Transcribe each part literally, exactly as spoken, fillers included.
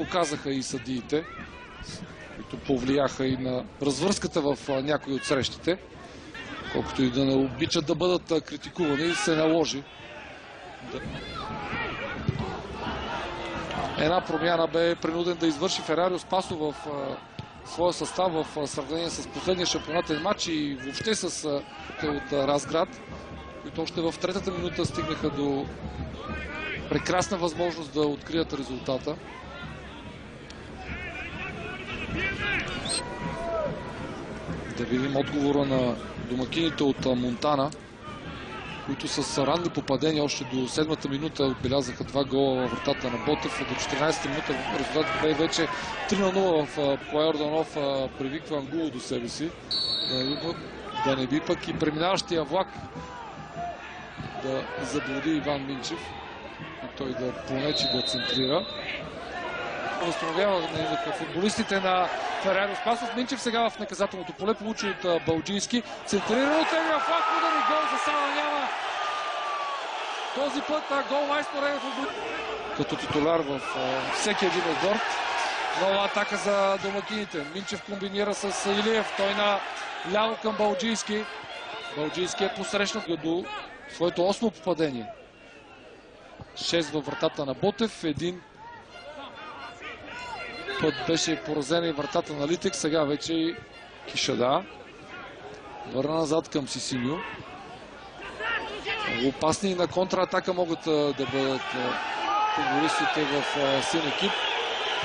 Оказаха и съдиите, които повлияха и на развръзката в някои от срещите. Колкото и да не обичат да бъдат критикувани, се наложи. Една промяна бе принуден да извърши Феррарио Спасов в своя състав в сравнение с последния шампионатен матч и въобще с от Разград, които още в третата минута стигнаха до прекрасна възможност да открият резултата. Да видим отговора на домакините от Монтана, които с ранни попадения още до седмата минута отбелязаха два гола в вратата на Ботов. До четиринадесета минута резултатът бе вече три на нула в Йорданов привиква Ангуло до себе си. Да не би пък и преминаващия влак да заблуди Иван Минчев и той да понечи да центрира. Възстановява футболистите на Феррарио Спасов. Минчев сега в наказателното поле получи от Балджийски. Центрирано тегля флаг, удар и гол за Сана няма. Този път гол майстор е футболист. Като титуляр в всеки един отбор. Нова атака за домакините. Минчев комбинира с Илиев. Той на ляво към Балджийски. Балджийски е посрещнат до своето осмо попадение. шест във вратата на Ботев. Един път беше поразена и вратата на Литек, сега вече и Кишада. Върна назад към Сисиньо. Опасни и на контратака могат да бъдат футболистите в син екип.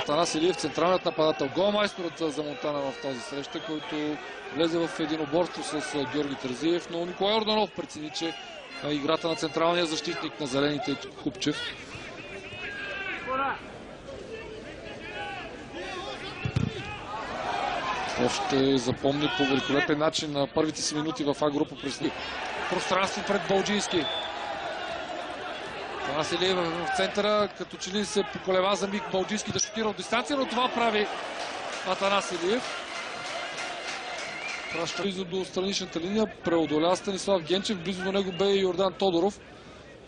Станас Илиев, централният нападател, голмайсторът за Монтана в тази среща, който влезе в единоборство с Георги Терзиев, но Николай Орданов прецени, че играта на централния защитник на зелените Купчев. Още запомни по великолепен начин на първите си минути в А-група през Лиг. Пространство пред Балджийски. Това се лива в центъра, като че ли се поколева за миг Балджийски да шутира от дистанция, но това прави Атанас Илиев. Праща близо до страничната линия, преодоля Станислав Генчев, близо до него бе и Йордан Тодоров,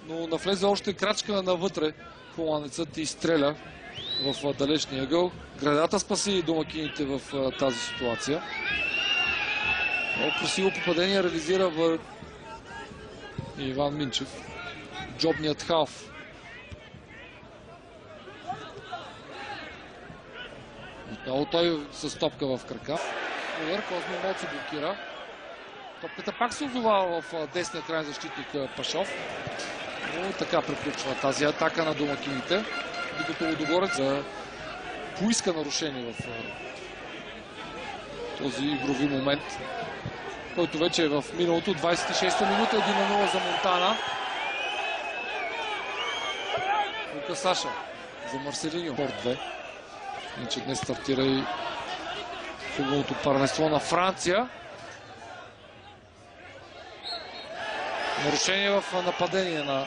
но навлезе още крачка навътре. Холандецът изстреля в далечния гъл. Градата спаси домакините в тази ситуация. Много красиво попадение реализира вър... Иван Минчев. Джобният халф. Отново той с топка в крака. Удар, Козмо Моци блокира. Топката пак се озова в десния край защитник Пашов. Но така приключва тази атака на домакините. Докато Лудогорец поиска нарушение в този игрови момент, който вече е в миналото. двадесет и шеста минута, едно на нула за Монтана. Лука Саша за Марселиньо. Порт две. Иначе днес стартира и футболното първенство на Франция. Нарушение в нападение на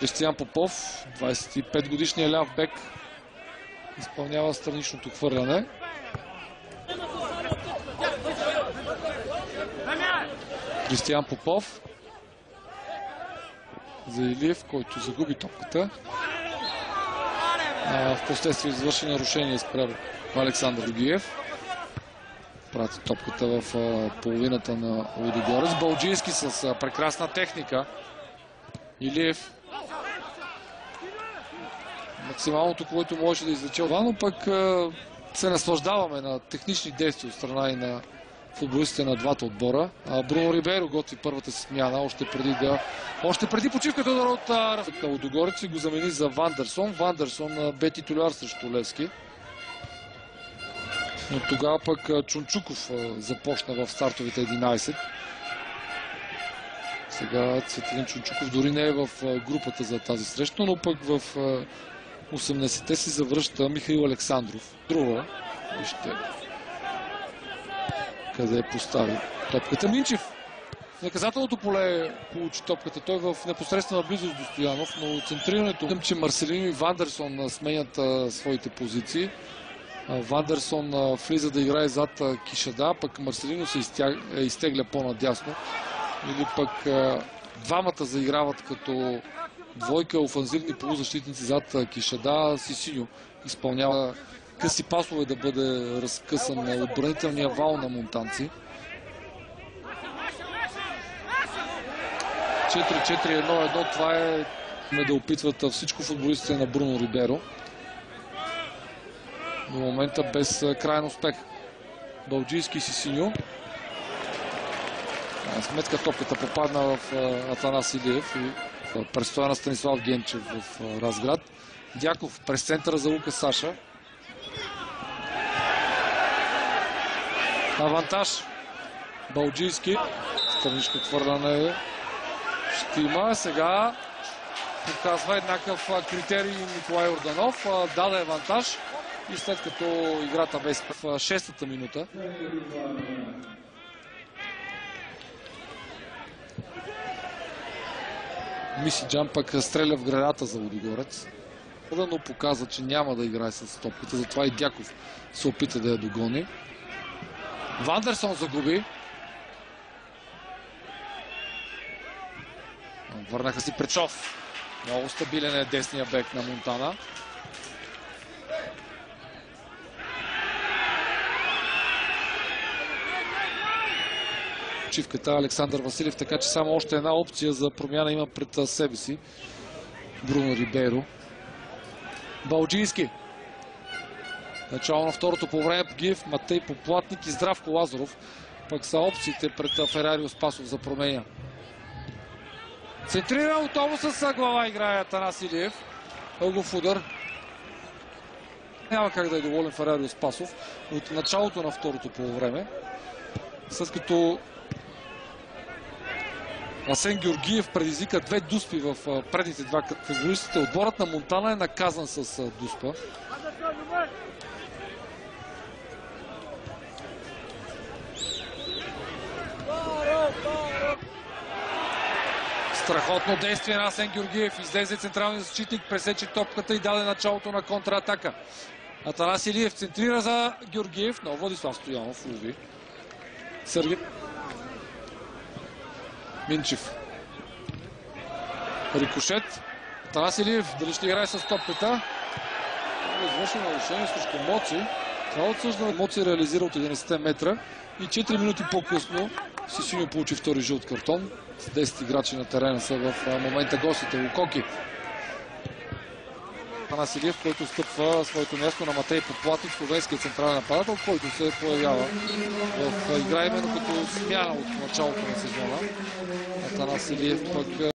Кристиан Попов, двадесет и пет годишният ляв бек, изпълнява страничното хвърляне. Кристиан Попов за Илиев, който загуби топката. Впоследствие извърши нарушение спрямо Александра Гиев. Прати топката в половината на Лудогорец. Балджийски с прекрасна техника. Илиев максималното, което можеше да извлече. Но пък се наслаждаваме на технични действия от страна и на футболистите на двата отбора. Бруно Рибейро готви първата си смяна още преди да... Още преди почивката удар от Рафата Лудогорец и го замени за Вандерсон. Вандерсон бе титуляр срещу Левски. Но тогава пък Чунчуков започна в стартовите единадесет. Сега Цветилин Чунчуков дори не е в групата за тази среща, но пък в осемнадесетте си завръща Михаил Александров. Друга. Вижте къде е постави топката. Минчев в наказателното поле получи топката. Той в непосредствена близост до Стоянов, но центрирането към, че Марселиньо и Вандерсон сменят а, своите позиции. А, Вандерсон а, влиза да играе зад а, Кишада, пък Марселиньо се изтяг... изтегля по-надясно. Или пък а, двамата заиграват като двойка офанзивни полузащитници зад Кишада. Сисиньо изпълнява къси пасове да бъде разкъсан отбранителния вал на монтанци. четири четири едно едно, това е да опитват всичко футболистите на Бруно Рибейро. До момента без крайен успех. Балджийски, Сисиньо. Сметка топката попадна в Атанас Илиев и престоя на Станислав Генчев в Разград. Дяков през центъра за Лука Саша. Авантаж. Балджийски. Страничко твърдане ще има. Сега показва еднакъв критерий Николай Орданов. Даде авантаж. И след като играта без в шестата минута. Мисиджан пък стреля в градата за Лудогорец. Но показа, че няма да играе с топката, затова и Дяков се опита да я догони. Вандерсон загуби. Върнаха си Пашов. Много стабилен е десния бек на Монтана. Чивката Александър Василев, така че само още една опция за промяна има пред себе си Бруно Рибейро. Балджийски. Начало на второто по време. Гиев, Матей Поплатник и Здравко Лазаров пък са опциите пред Феррарио Спасов за променя. Центрира отново с глава играе Атанас Илиев. Ългов удар. Няма как да е доволен Феррарио Спасов от началото на второто по време. След като Асен Георгиев предизвика две дуспи в предните два футболистите. Отборът на Монтана е наказан с дуспа. Страхотно действие на Асен Георгиев. Излезе централния защитник, пресече топката и даде началото на контратака. Атанас Илиев центрира за Георгиев, но Владислав Стоянов лови. Сергей Минчев. Рикошет. Атанас Илиев дали ще играе с топката? Извършено нарушение срещу Моци. Това отсъждане Моци реализира от единайсет метра и четири минути по-късно Сисиньо получи втори жълт картон. С десет играчи на терена са в момента гостите. Лукоки. Атанас Илиев, който стъпва своето място на Матей Поплати, словенския централен нападател, който се появява в игра именно като смяна от началото на сезона. Атанас Илиев пък